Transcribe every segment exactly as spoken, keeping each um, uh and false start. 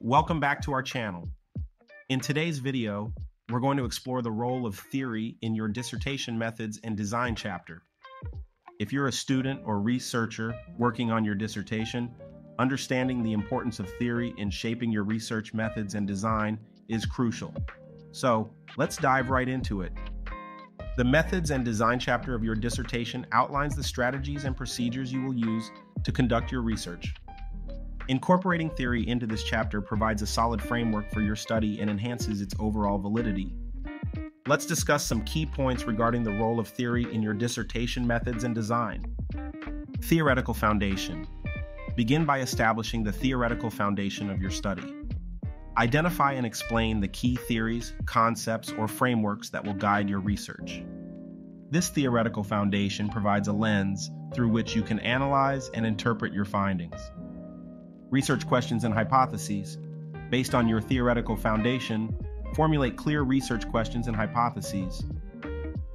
Welcome back to our channel. In today's video, we're going to explore the role of theory in your dissertation methods and design chapter. If you're a student or researcher working on your dissertation, understanding the importance of theory in shaping your research methods and design is crucial. So, let's dive right into it. The methods and design chapter of your dissertation outlines the strategies and procedures you will use to conduct your research. Incorporating theory into this chapter provides a solid framework for your study and enhances its overall validity. Let's discuss some key points regarding the role of theory in your dissertation methods and design. Theoretical foundation. Begin by establishing the theoretical foundation of your study. Identify and explain the key theories, concepts, or frameworks that will guide your research. This theoretical foundation provides a lens through which you can analyze and interpret your findings. Research questions and hypotheses. Based on your theoretical foundation, formulate clear research questions and hypotheses.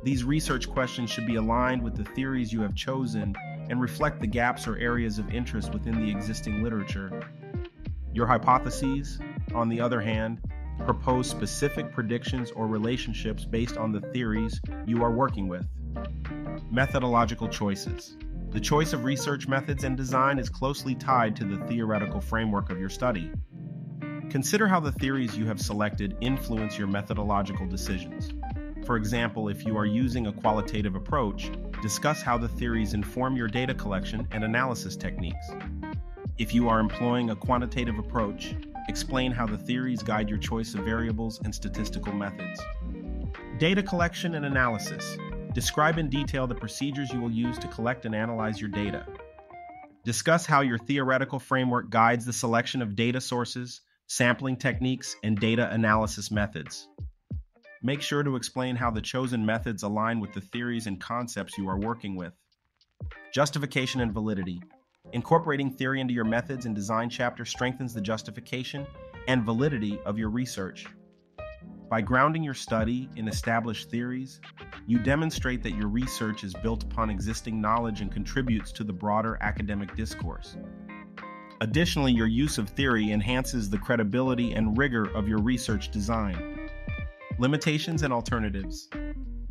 These research questions should be aligned with the theories you have chosen and reflect the gaps or areas of interest within the existing literature. Your hypotheses, on the other hand, propose specific predictions or relationships based on the theories you are working with. Methodological choices. The choice of research methods and design is closely tied to the theoretical framework of your study. Consider how the theories you have selected influence your methodological decisions. For example, if you are using a qualitative approach, discuss how the theories inform your data collection and analysis techniques. If you are employing a quantitative approach, explain how the theories guide your choice of variables and statistical methods. Data collection and analysis. Describe in detail the procedures you will use to collect and analyze your data. Discuss how your theoretical framework guides the selection of data sources, sampling techniques, and data analysis methods. Make sure to explain how the chosen methods align with the theories and concepts you are working with. Justification and validity. Incorporating theory into your methods and design chapter strengthens the justification and validity of your research. By grounding your study in established theories, you demonstrate that your research is built upon existing knowledge and contributes to the broader academic discourse. Additionally, your use of theory enhances the credibility and rigor of your research design. Limitations and alternatives.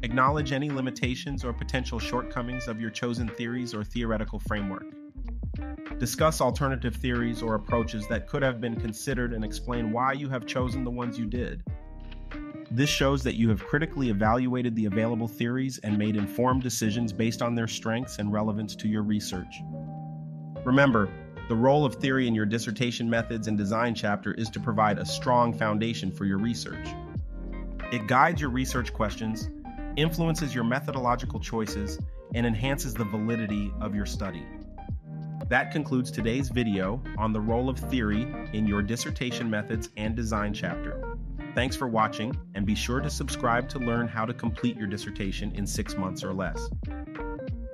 Acknowledge any limitations or potential shortcomings of your chosen theories or theoretical framework. Discuss alternative theories or approaches that could have been considered and explain why you have chosen the ones you did. This shows that you have critically evaluated the available theories and made informed decisions based on their strengths and relevance to your research. Remember, the role of theory in your dissertation methods and design chapter is to provide a strong foundation for your research. It guides your research questions, influences your methodological choices, and enhances the validity of your study. That concludes today's video on the role of theory in your dissertation methods and design chapter. Thanks for watching, and be sure to subscribe to learn how to complete your dissertation in six months or less.